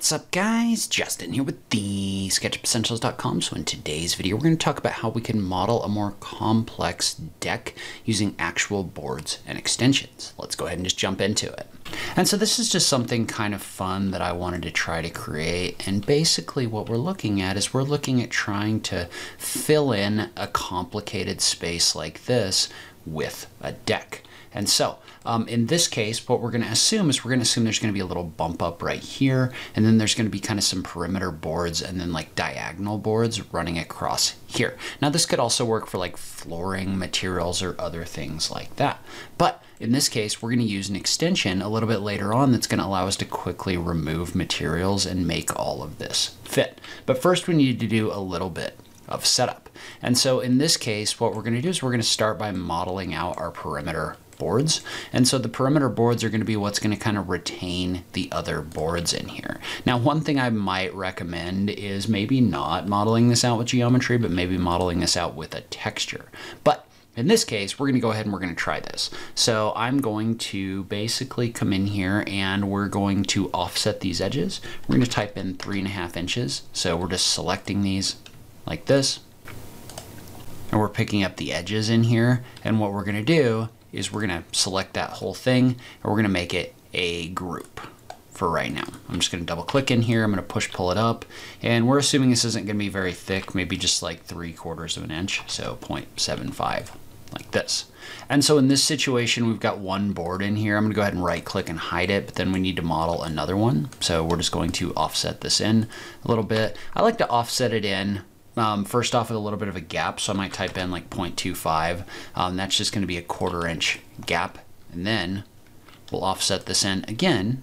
What's up guys, Justin here with the SketchUpEssentials.com. So in today's video, we're going to talk about how we can model a more complex deck using actual boards and extensions. Let's go ahead and just jump into it. And so this is just something kind of fun that I wanted to try to create. And basically what we're looking at is we're looking at trying to fill in a complicated space like this with a deck. And so in this case, what we're going to assume is there's going to be a little bump up right here. And then there's going to be kind of some perimeter boards and then like diagonal boards running across here. Now, this could also work for like flooring materials or other things like that. But in this case, we're going to use an extension a little bit later on that's going to allow us to quickly remove materials and make all of this fit. But first, we need to do a little bit of setup. And so in this case, what we're going to do is we're going to start by modeling out our perimeter boards. And so the perimeter boards are going to be what's going to kind of retain the other boards in here. Now, one thing I might recommend is maybe not modeling this out with geometry, but maybe modeling this out with a texture. But in this case, we're going to go ahead and we're going to try this. So I'm going to basically come in here and we're going to offset these edges. We're going to type in 3.5 inches. So we're just selecting these like this. And we're picking up the edges in here. And what we're going to do is we're going to select that whole thing and we're going to make it a group for right now. I'm just going to double click in here. I'm going to push pull it up, and we're assuming this isn't going to be very thick, maybe just like 3/4 of an inch. So 0.75 like this. And so in this situation, we've got one board in here. I'm going to go ahead and right click and hide it, but then we need to model another one. So we're just going to offset this in a little bit. I like to offset it in first off with a little bit of a gap. So I might type in like 0.25. That's just going to be a 1/4 inch gap. And then we'll offset this in again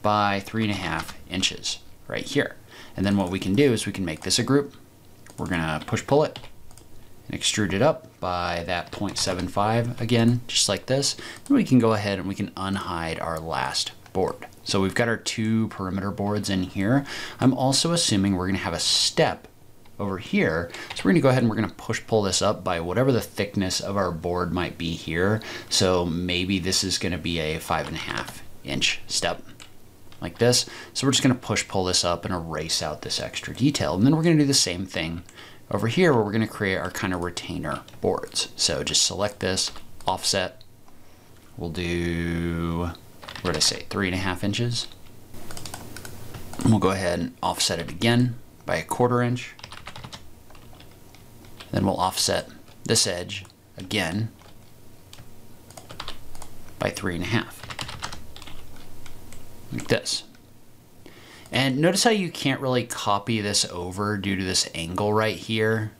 by 3.5 inches right here. And then what we can do is we can make this a group. We're going to push pull it and extrude it up by that 0.75 again, just like this. Then we can go ahead and we can unhide our last board. So we've got our two perimeter boards in here. I'm also assuming we're going to have a step over here. So we're going to go ahead and we're going to push pull this up by whatever the thickness of our board might be here. So maybe this is going to be a 5.5 inch step like this. So we're just going to push pull this up and erase out this extra detail. And then we're going to do the same thing over here where we're going to create our kind of retainer boards. So just select this, offset. We'll do, what did I say, 3.5 inches. And we'll go ahead and offset it again by a 1/4 inch. Then we'll offset this edge again by 3.5, like this. And notice how you can't really copy this over due to this angle right here.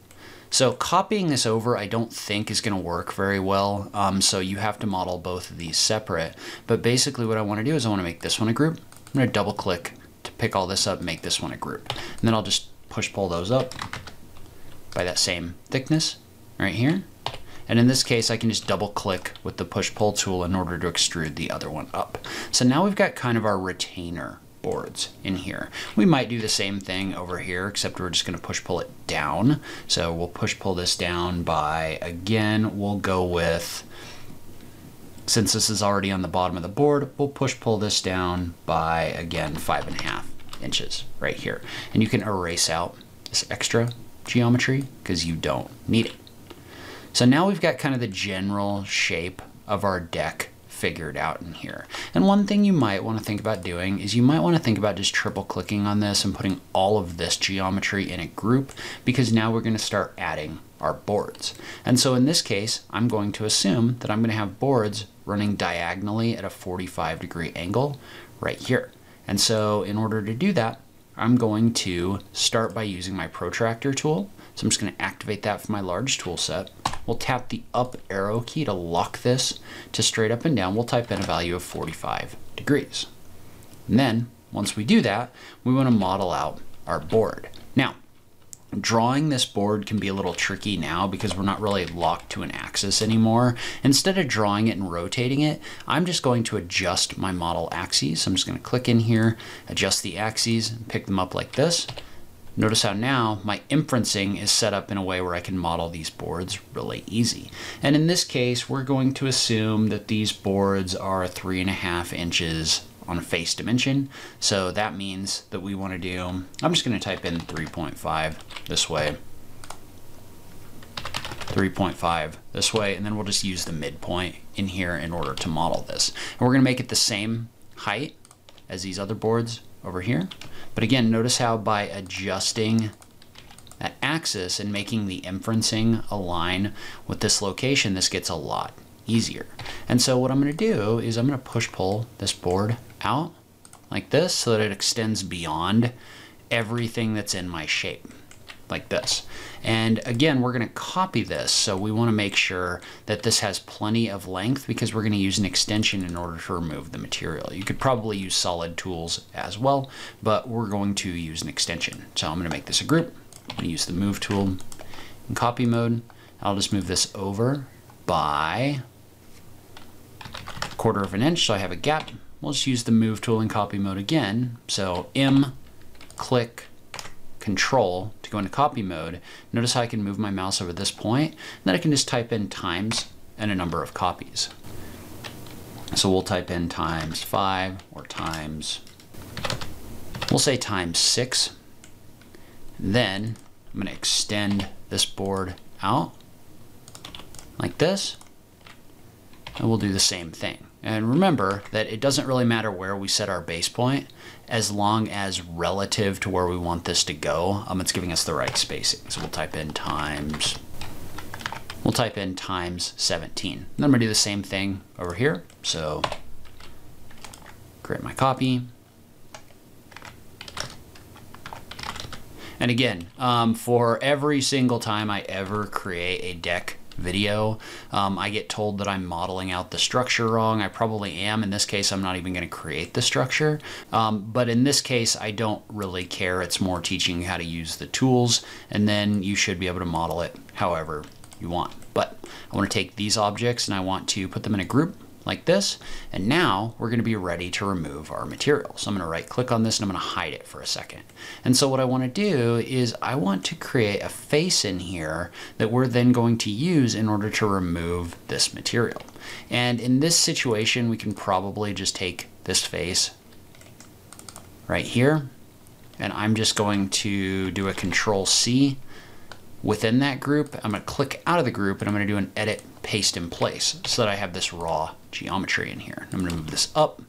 So copying this over, I don't think is going to work very well. So you have to model both of these separate. But basically what I want to do is I want to make this one a group. I'm going to double click to pick all this up, make this one a group. And then I'll just push pull those up by that same thickness right here. And in this case, I can just double click with the push pull tool in order to extrude the other one up. So now we've got kind of our retainer boards in here. We might do the same thing over here, except we're just going to push pull it down. So we'll push pull this down by, again, we'll go with, since this is already on the bottom of the board, we'll push pull this down by, again, 5.5 inches right here. And you can erase out this extra geometry because you don't need it. So now we've got kind of the general shape of our deck figured out in here. And one thing you might want to think about doing is you might want to think about just triple clicking on this and putting all of this geometry in a group, because now we're going to start adding our boards. And so in this case, I'm going to assume that I'm going to have boards running diagonally at a 45-degree angle right here. And so in order to do that, I'm going to start by using my protractor tool. So I'm just going to activate that for my large tool set. We'll tap the up arrow key to lock this to straight up and down. We'll type in a value of 45 degrees. And then once we do that, we want to model out our board. Now, drawing this board can be a little tricky now because we're not really locked to an axis anymore. Instead of drawing it and rotating it, I'm just going to adjust my model axes. So I'm just going to click in here, adjust the axes, and pick them up like this. Notice how now my inferencing is set up in a way where I can model these boards really easy. And in this case, we're going to assume that these boards are 3.5 inches on a face dimension. So that means that we want to do, I'm just going to type in 3.5 this way, 3.5 this way, and then we'll just use the midpoint in here in order to model this. And we're going to make it the same height as these other boards over here. But again, notice how by adjusting that axis and making the inferencing align with this location, this gets a lot easier. And so what I'm going to do is I'm going to push pull this board out like this so that it extends beyond everything that's in my shape like this. And again, we're going to copy this. So we want to make sure that this has plenty of length because we're going to use an extension in order to remove the material. You could probably use solid tools as well, but we're going to use an extension. So I'm going to make this a group. I'm going to use the move tool in copy mode. I'll just move this over by a quarter of an inch. So I have a gap. We'll just use the move tool in copy mode again. So M, click, Control to go into copy mode. Notice how I can move my mouse over this point, and then I can just type in times and a number of copies. So we'll type in times 5 or times, we'll say times 6. Then I'm going to extend this board out like this, and we'll do the same thing. And remember that it doesn't really matter where we set our base point as long as relative to where we want this to go, it's giving us the right spacing. So we'll type in times 17. And then I'm gonna do the same thing over here. So create my copy. And again, for every single time I ever create a deck video, I get told that I'm modeling out the structure wrong. I probably am. In this case, I'm not even going to create the structure. But in this case, I don't really care. It's more teaching you how to use the tools, and then you should be able to model it however you want. But I want to take these objects and I want to put them in a group like this. And now we're going to be ready to remove our material. So I'm going to right click on this and I'm going to hide it for a second. And so what I want to do is I want to create a face in here that we're then going to use in order to remove this material. And in this situation, we can probably just take this face right here. And I'm just going to do a Control C within that group. I'm going to click out of the group and I'm going to do an edit paste in place so that I have this raw geometry in here. I'm going to move this up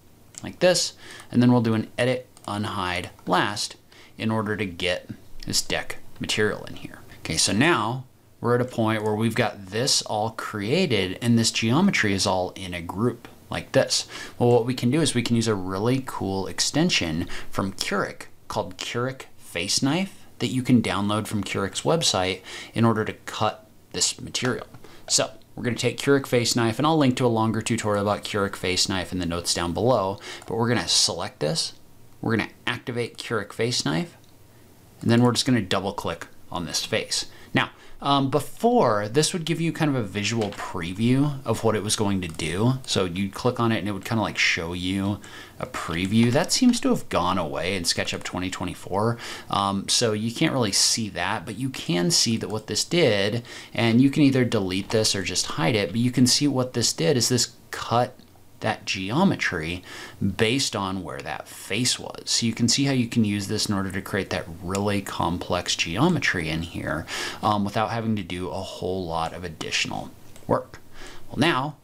like this, and then we'll do an edit unhide last in order to get this deck material in here. Okay, so now we're at a point where we've got this all created and this geometry is all in a group like this. Well, what we can do is we can use a really cool extension from Curic called Curic Face Knife that you can download from Curic's website in order to cut this material. So we're going to take Curic Face Knife, and I'll link to a longer tutorial about Curic Face Knife in the notes down below, but we're going to select this. We're going to activate Curic Face Knife, and then we're just going to double click on this face. Now, before, this would give you kind of a visual preview of what it was going to do. So you'd click on it and it would kind of like show you a preview. That seems to have gone away in SketchUp 2024. So you can't really see that, but you can see that what this did, and you can either delete this or just hide it, but you can see what this did is this cut that geometry based on where that face was. So you can see how you can use this in order to create that really complex geometry in here without having to do a whole lot of additional work. Well, now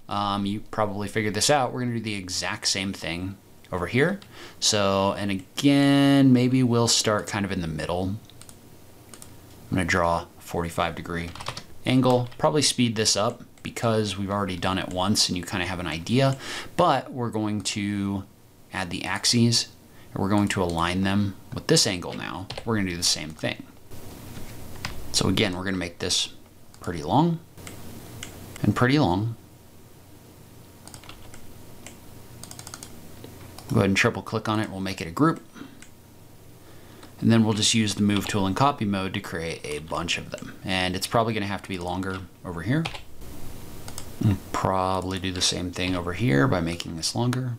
you probably figured this out. We're gonna do the exact same thing over here. So, and again, maybe we'll start kind of in the middle. I'm gonna draw a 45-degree angle, probably speed this up because we've already done it once and you kind of have an idea, but we're going to add the axes and we're going to align them with this angle now. We're going to do the same thing. So again, we're going to make this pretty long and pretty long. Go ahead and triple click on it. We'll make it a group. And then we'll just use the move tool in copy mode to create a bunch of them. And it's probably going to have to be longer over here. Probably do the same thing over here by making this longer.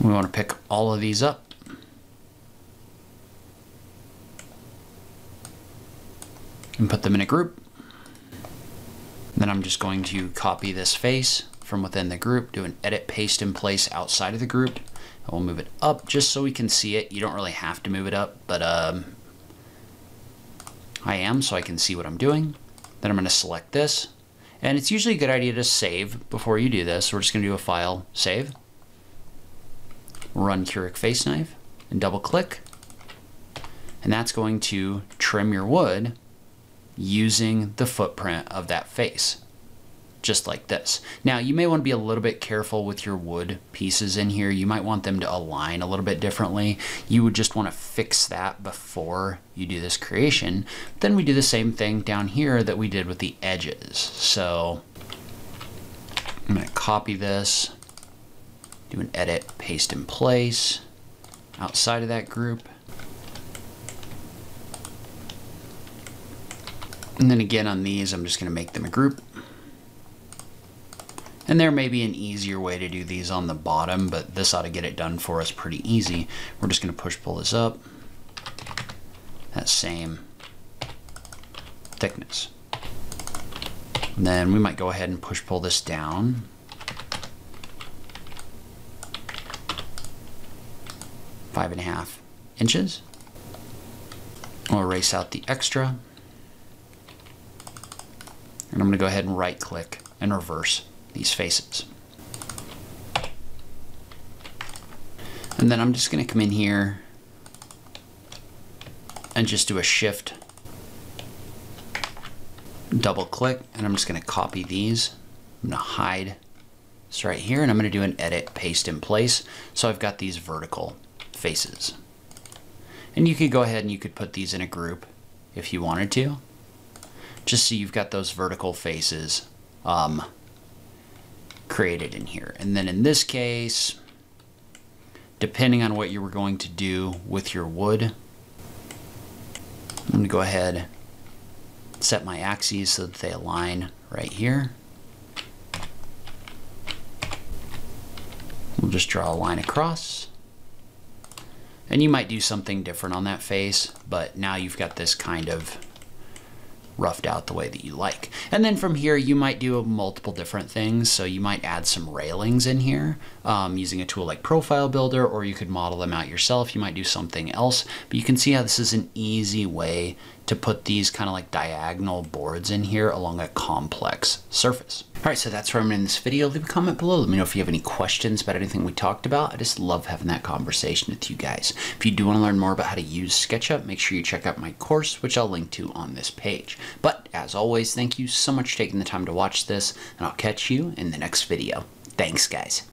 We want to pick all of these up. And put them in a group. Then I'm just going to copy this face from within the group, do an edit, paste in place outside of the group. And we'll move it up just so we can see it. You don't really have to move it up, but I am, so I can see what I'm doing. Then I'm going to select this. And it's usually a good idea to save before you do this. We're just going to do a file, save, run Curic Face Knife, and double click. And that's going to trim your wood using the footprint of that face, just like this. Now, you may want to be a little bit careful with your wood pieces in here. You might want them to align a little bit differently. You would just want to fix that before you do this creation. Then we do the same thing down here that we did with the edges. So I'm going to copy this, do an edit, paste in place outside of that group. And then again on these, I'm just going to make them a group. And there may be an easier way to do these on the bottom, but this ought to get it done for us pretty easy. We're just going to push pull this up, that same thickness. And then we might go ahead and push pull this down. Five and a half inches. We'll erase out the extra. And I'm going to go ahead and right click and reverse these faces. And then I'm just going to come in here and just do a shift, double click, and I'm just going to copy these. I'm going to hide this right here, and I'm going to do an edit, paste in place. So I've got these vertical faces. And you could go ahead and you could put these in a group if you wanted to, just so you've got those vertical faces created in here. And then in this case, depending on what you were going to do with your wood, I'm going to go ahead and set my axes so that they align right here. We'll just draw a line across. And you might do something different on that face, but now you've got this kind of roughed out the way that you like. And then from here, you might do multiple different things. So you might add some railings in here using a tool like Profile Builder, or you could model them out yourself. You might do something else, but you can see how this is an easy way to put these kind of like diagonal boards in here along a complex surface. All right, so that's where I'm in this video. Leave a comment below. Let me know if you have any questions about anything we talked about. I just love having that conversation with you guys. If you do want to learn more about how to use SketchUp, make sure you check out my course, which I'll link to on this page. But as always, thank you so much for taking the time to watch this, and I'll catch you in the next video. Thanks, guys.